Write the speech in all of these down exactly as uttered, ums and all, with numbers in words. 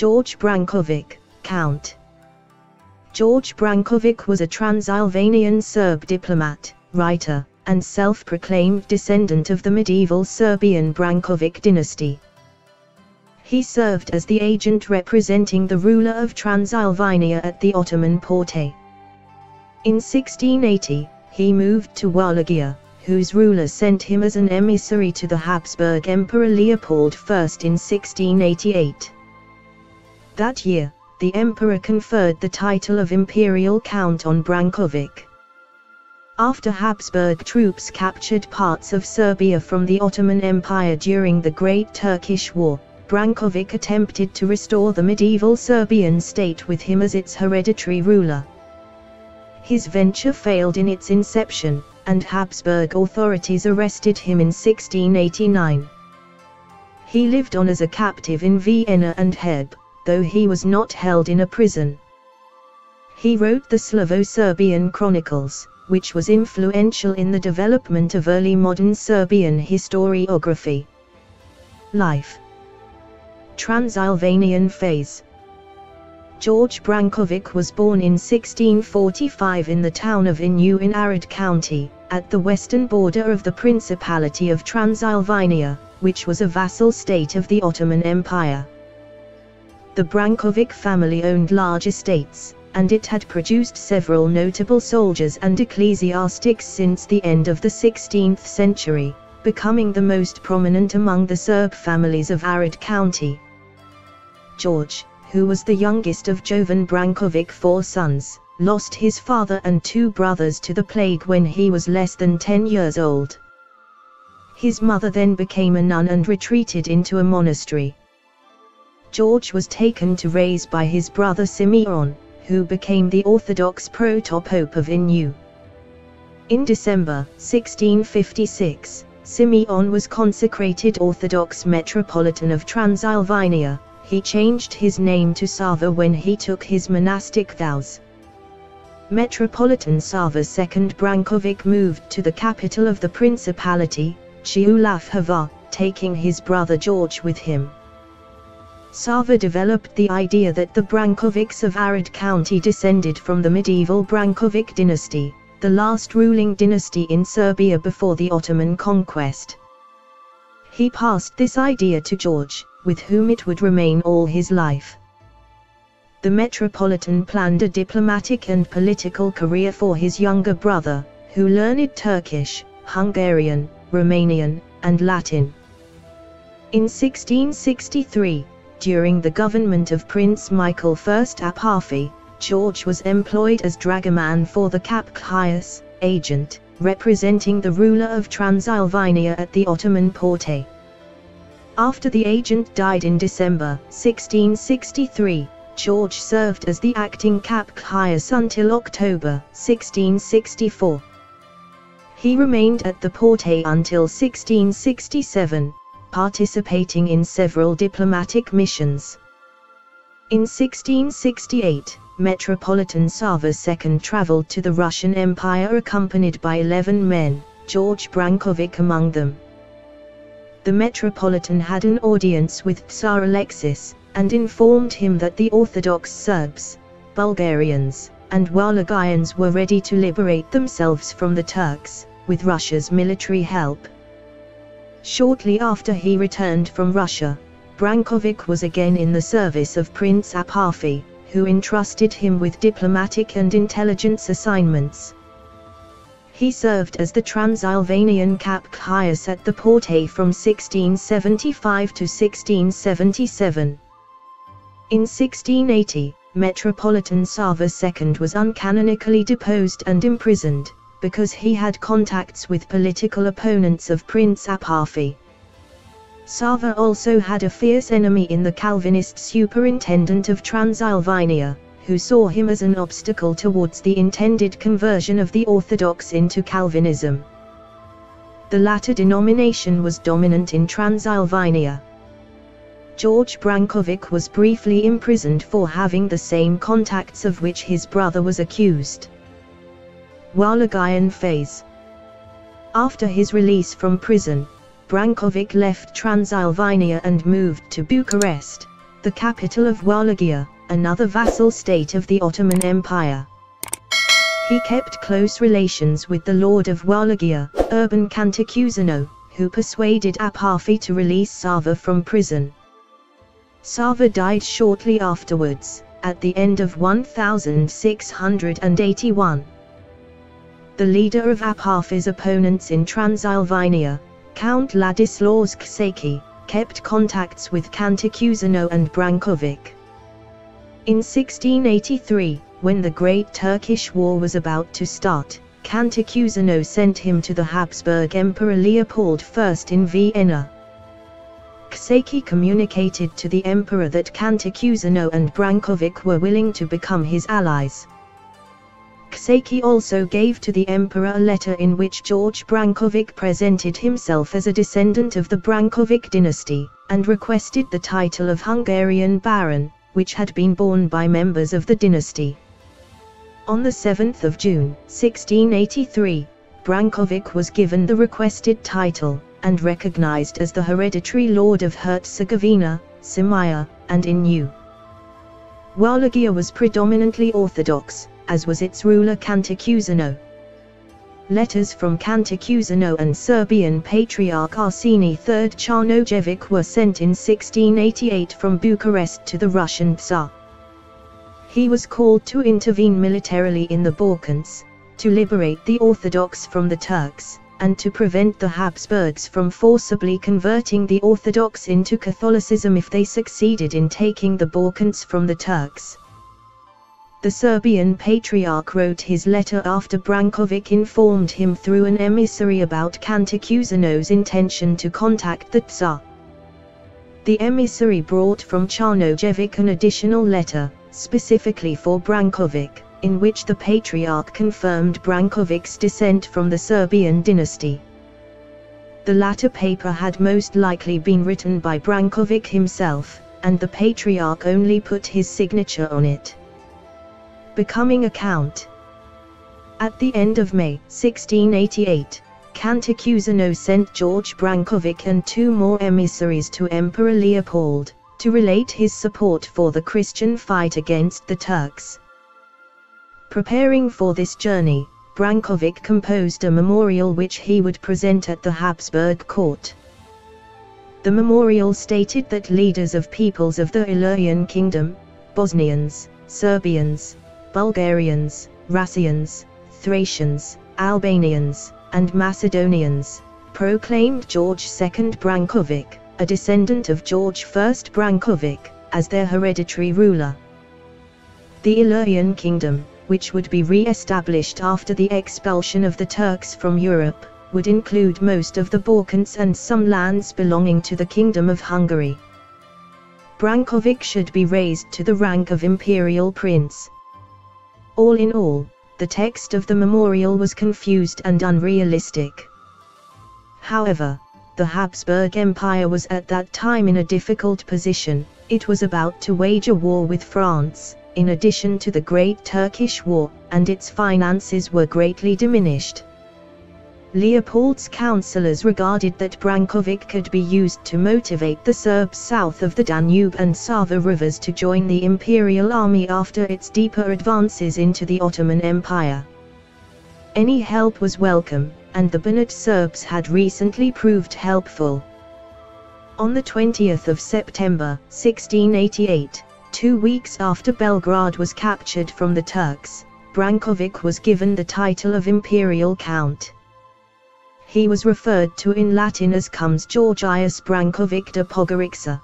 Đorđe Brankovic, Count. Đorđe Brankovic was a Transylvanian Serb diplomat, writer, and self-proclaimed descendant of the medieval Serbian Brankovic dynasty. He served as the agent representing the ruler of Transylvania at the Ottoman Porte. In sixteen eighty, he moved to Wallachia, whose ruler sent him as an emissary to the Habsburg Emperor Leopold the First in sixteen eighty-eight. That year, the emperor conferred the title of Imperial Count on Brankovic. After Habsburg troops captured parts of Serbia from the Ottoman Empire during the Great Turkish War, Brankovic attempted to restore the medieval Serbian state with him as its hereditary ruler. His venture failed in its inception, and Habsburg authorities arrested him in sixteen eighty-nine. He lived on as a captive in Vienna and Cheb, though he was not held in a prison. He wrote the Slavo-Serbian Chronicles, which was influential in the development of early modern Serbian historiography. Life. Transylvanian phase. Đorđe Brankovic was born in sixteen forty-five in the town of Ineu in Arad County, at the western border of the Principality of Transylvania, which was a vassal state of the Ottoman Empire. The Brankovic family owned large estates, and it had produced several notable soldiers and ecclesiastics since the end of the sixteenth century, becoming the most prominent among the Serb families of Arad County. George, who was the youngest of Jovan Brankovic's four sons, lost his father and two brothers to the plague when he was less than ten years old. His mother then became a nun and retreated into a monastery. George was taken to raise by his brother Simeon, who became the Orthodox protopope of Ineu. In December sixteen fifty-six, Simeon was consecrated Orthodox Metropolitan of Transylvania. He changed his name to Sava when he took his monastic vows. Metropolitan Sava the Second Brankovic moved to the capital of the principality, Ciulafhava, taking his brother George with him. Sava developed the idea that the Brankovics of Arad County descended from the medieval Brankovic dynasty, the last ruling dynasty in Serbia before the Ottoman conquest. He passed this idea to George, with whom it would remain all his life. The Metropolitan planned a diplomatic and political career for his younger brother, who learned Turkish, Hungarian, Romanian, and Latin. In sixteen sixty-three, during the government of Prince Michael the First Apafi, George was employed as dragoman for the Kapıkaya, agent, representing the ruler of Transylvania at the Ottoman Porte. After the agent died in December sixteen sixty-three, George served as the acting Kapıkaya until October sixteen sixty-four. He remained at the Porte until sixteen sixty-seven, participating in several diplomatic missions. In sixteen sixty-eight, Metropolitan Sava the Second travelled to the Russian Empire accompanied by eleven men, Đorđe Brankovic among them. The Metropolitan had an audience with Tsar Alexis, and informed him that the Orthodox Serbs, Bulgarians, and Wallachians were ready to liberate themselves from the Turks, with Russia's military help. Shortly after he returned from Russia, Brankovic was again in the service of Prince Apafi, who entrusted him with diplomatic and intelligence assignments. He served as the Transylvanian Kapıkaya at the Porte from sixteen seventy-five to sixteen seventy-seven. In sixteen eighty, Metropolitan Sava the Second was uncanonically deposed and imprisoned, because he had contacts with political opponents of Prince Apafi. Sava also had a fierce enemy in the Calvinist superintendent of Transylvania, who saw him as an obstacle towards the intended conversion of the Orthodox into Calvinism. The latter denomination was dominant in Transylvania. Đorđe Brankovic was briefly imprisoned for having the same contacts of which his brother was accused. Wallachian phase. After his release from prison, Brankovic left Transylvania and moved to Bucharest, the capital of Wallachia, another vassal state of the Ottoman Empire. He kept close relations with the Lord of Wallachia, Șerban Cantacuzino, who persuaded Apafi to release Sava from prison. Sava died shortly afterwards, at the end of one thousand six hundred eighty-one. The leader of Apafi's opponents in Transylvania, Count Ladislaus Csáky, kept contacts with Cantacuzino and Brankovic. In sixteen eighty-three, when the Great Turkish War was about to start, Cantacuzino sent him to the Habsburg Emperor Leopold the First in Vienna. Csáky communicated to the emperor that Cantacuzino and Brankovic were willing to become his allies. Csáky also gave to the emperor a letter in which George Brankovic presented himself as a descendant of the Brankovic dynasty, and requested the title of Hungarian Baron, which had been borne by members of the dynasty. On the seventh of June, sixteen eighty-three, Brankovic was given the requested title, and recognized as the hereditary lord of Herzegovina, Simaya, and Ineu. Wallachia was predominantly Orthodox, as was its ruler Cantacuzino. Letters from Cantacuzino and Serbian Patriarch Arsenije the Third Čarnojević were sent in sixteen eighty-eight from Bucharest to the Russian Tsar. He was called to intervene militarily in the Balkans, to liberate the Orthodox from the Turks, and to prevent the Habsburgs from forcibly converting the Orthodox into Catholicism if they succeeded in taking the Balkans from the Turks. The Serbian Patriarch wrote his letter after Brankovic informed him through an emissary about Cantacuzino's intention to contact the Tsar. The emissary brought from Čarnojević an additional letter, specifically for Brankovic, in which the Patriarch confirmed Brankovic's descent from the Serbian dynasty. The latter paper had most likely been written by Brankovic himself, and the Patriarch only put his signature on it. Becoming a count. At the end of May sixteen eighty-eight, Cantacuzino sent George Brankovic and two more emissaries to Emperor Leopold, to relate his support for the Christian fight against the Turks. Preparing for this journey, Brankovic composed a memorial which he would present at the Habsburg court. The memorial stated that leaders of peoples of the Illyrian kingdom, Bosnians, Serbians, Bulgarians, Russians, Thracians, Albanians, and Macedonians, proclaimed George the Second Brankovic, a descendant of George the First Brankovic, as their hereditary ruler. The Illyrian kingdom, which would be re-established after the expulsion of the Turks from Europe, would include most of the Balkans and some lands belonging to the Kingdom of Hungary. Brankovic should be raised to the rank of imperial prince. All in all, the text of the memorial was confused and unrealistic. However, the Habsburg Empire was at that time in a difficult position. It was about to wage a war with France, in addition to the Great Turkish War, and its finances were greatly diminished. Leopold's councillors regarded that Brankovic could be used to motivate the Serbs south of the Danube and Sava rivers to join the imperial army after its deeper advances into the Ottoman Empire. Any help was welcome, and the Banat Serbs had recently proved helpful. On the twentieth of September, sixteen eighty-eight, two weeks after Belgrade was captured from the Turks, Brankovic was given the title of Imperial Count. He was referred to in Latin as Cums Georgius Brankovic de Podgorica.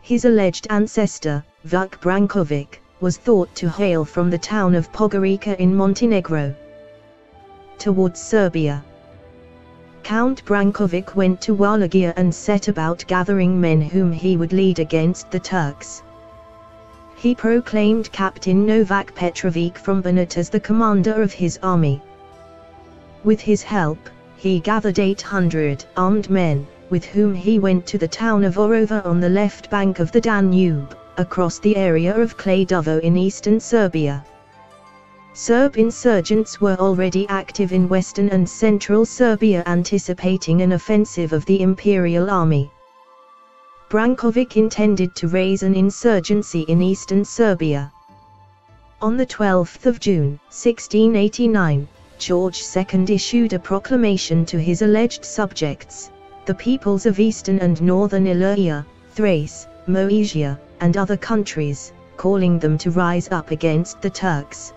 His alleged ancestor, Vuk Brankovic, was thought to hail from the town of Podgorica in Montenegro. Towards Serbia, Count Brankovic went to Wallachia and set about gathering men whom he would lead against the Turks. He proclaimed Captain Novak Petrovic from Banat as the commander of his army. With his help, he gathered eight hundred armed men, with whom he went to the town of Orova on the left bank of the Danube, across the area of Kladovo in eastern Serbia. Serb insurgents were already active in western and central Serbia, anticipating an offensive of the imperial army. Brankovic intended to raise an insurgency in eastern Serbia. On the twelfth of June, sixteen eighty-nine, George the Second issued a proclamation to his alleged subjects, the peoples of eastern and northern Illyria, Thrace, Moesia, and other countries, calling them to rise up against the Turks.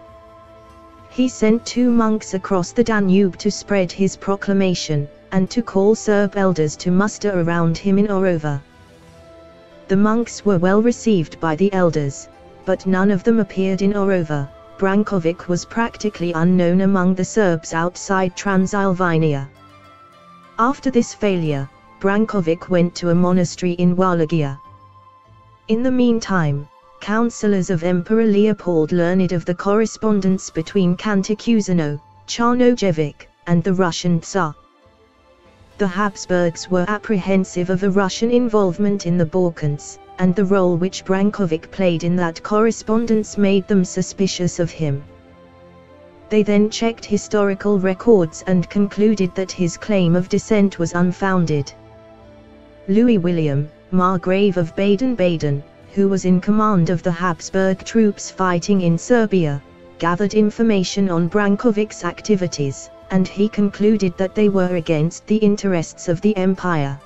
He sent two monks across the Danube to spread his proclamation, and to call Serb elders to muster around him in Orova. The monks were well received by the elders, but none of them appeared in Orova. Brankovic was practically unknown among the Serbs outside Transylvania. After this failure, Brankovic went to a monastery in Wallachia. In the meantime, councillors of Emperor Leopold learned of the correspondence between Cantacuzino, Čarnojević, and the Russian Tsar. The Habsburgs were apprehensive of a Russian involvement in the Balkans, and the role which Brankovic played in that correspondence made them suspicious of him. They then checked historical records and concluded that his claim of descent was unfounded. Louis William, Margrave of Baden-Baden, who was in command of the Habsburg troops fighting in Serbia, gathered information on Brankovic's activities, and he concluded that they were against the interests of the empire.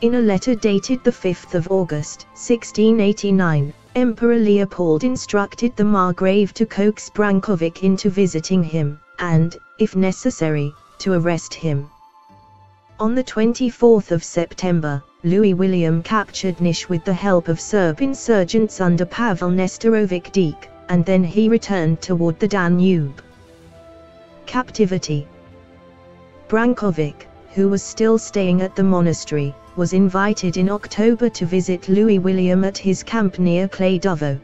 In a letter dated the fifth of August, sixteen eighty-nine, Emperor Leopold instructed the Margrave to coax Brankovic into visiting him, and, if necessary, to arrest him. On the twenty-fourth of September, Louis William captured Nish with the help of Serb insurgents under Pavel Nesterovic Dijk, and then he returned toward the Danube. Captivity. Brankovic, who was still staying at the monastery, was invited in October to visit Louis William at his camp near Claydovo.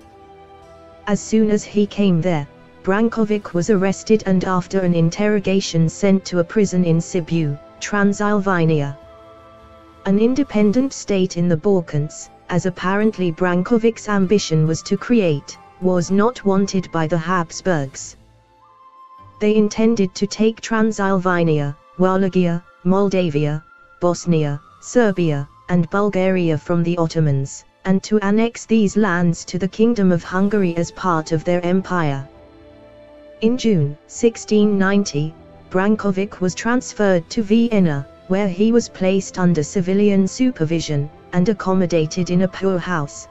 As soon as he came there, Brankovic was arrested and after an interrogation sent to a prison in Sibiu, Transylvania, an independent state in the Balkans, as apparently Brankovic's ambition was to create, was not wanted by the Habsburgs. They intended to take Transylvania, Wallachia, Moldavia, Bosnia, Serbia, and Bulgaria from the Ottomans, and to annex these lands to the Kingdom of Hungary as part of their empire. In June sixteen ninety, Brankovic was transferred to Vienna, where he was placed under civilian supervision, and accommodated in a poorhouse.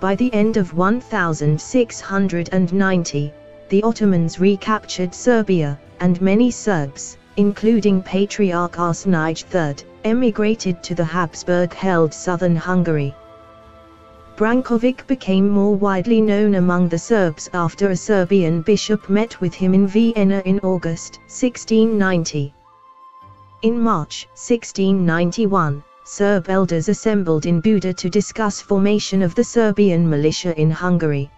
By the end of one thousand six hundred ninety, the Ottomans recaptured Serbia, and many Serbs, including Patriarch Arsenije the Third, emigrated to the Habsburg-held southern Hungary. Brankovic became more widely known among the Serbs after a Serbian bishop met with him in Vienna in August sixteen ninety. In March sixteen ninety-one, Serb elders assembled in Buda to discuss formation of the Serbian militia in Hungary.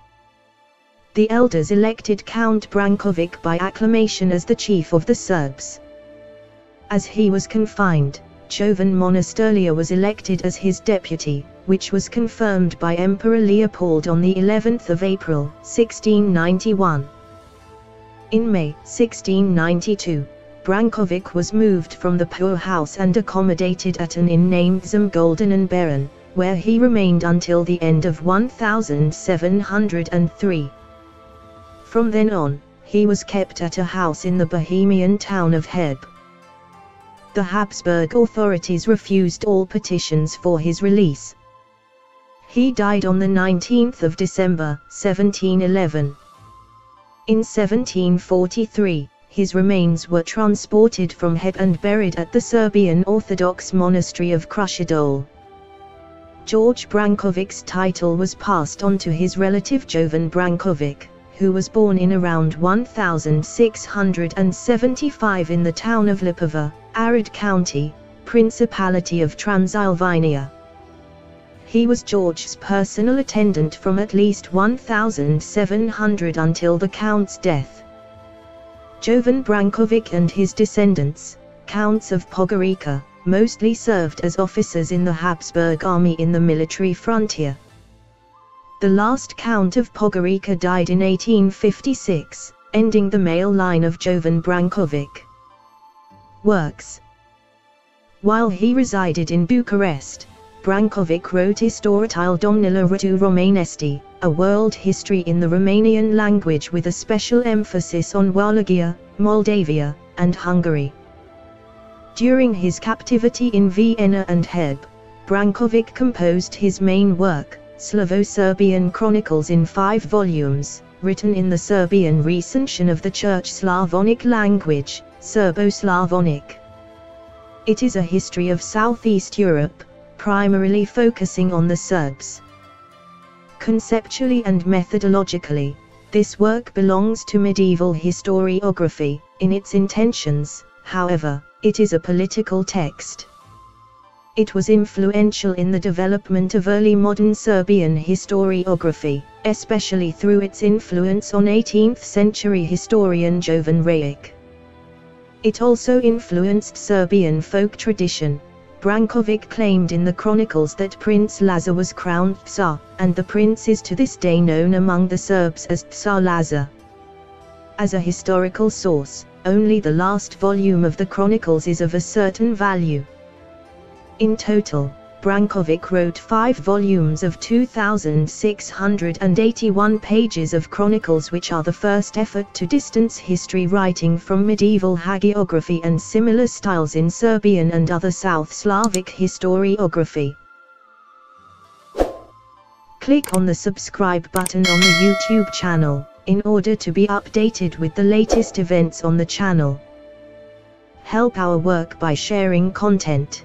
The elders elected Count Brankovic by acclamation as the chief of the Serbs. As he was confined, Jovan Monasterlia was elected as his deputy, which was confirmed by Emperor Leopold on the eleventh of April, sixteen ninety-one. In May sixteen ninety-two, Brankovic was moved from the poorhouse and accommodated at an inn named Zumgoldenen Beren, where he remained until the end of one thousand seven hundred three. From then on, he was kept at a house in the Bohemian town of Cheb. The Habsburg authorities refused all petitions for his release. He died on the nineteenth of December, seventeen eleven. In seventeen forty-three, his remains were transported from Cheb and buried at the Serbian Orthodox monastery of Krušadol. George Brankovic's title was passed on to his relative Jovan Brankovic, who was born in around one thousand six hundred seventy-five in the town of Lipova, Arad County, Principality of Transylvania. He was George's personal attendant from at least one thousand seven hundred until the Count's death. Jovan Brankovic and his descendants, Counts of Podgorica, mostly served as officers in the Habsburg army in the military frontier. The last Count of Podgorica died in eighteen fifty-six, ending the male line of Jovan Brankovic. Works. While he resided in Bucharest, Brankovic wrote Istoria Domnilor Rătu Romanesti, a world history in the Romanian language with a special emphasis on Wallachia, Moldavia, and Hungary. During his captivity in Vienna and Cheb, Brankovic composed his main work, Slavo-Serbian Chronicles, in five volumes, written in the Serbian recension of the Church Slavonic language, Serbo-Slavonic. It is a history of Southeast Europe, primarily focusing on the Serbs. Conceptually and methodologically, this work belongs to medieval historiography. In its intentions, however, it is a political text. It was influential in the development of early modern Serbian historiography, especially through its influence on eighteenth century historian Jovan Monasterlia. It also influenced Serbian folk tradition. Brankovic claimed in the chronicles that Prince Lazar was crowned Tsar, and the prince is to this day known among the Serbs as Tsar Lazar. As a historical source, only the last volume of the chronicles is of a certain value. In total, Brankovic wrote five volumes of two thousand six hundred eighty-one pages of chronicles, which are the first effort to distance history writing from medieval hagiography and similar styles in Serbian and other South Slavic historiography. Click on the subscribe button on the YouTube channel, in order to be updated with the latest events on the channel. Help our work by sharing content.